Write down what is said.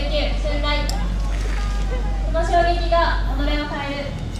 19、信頼。この衝撃が己を変える。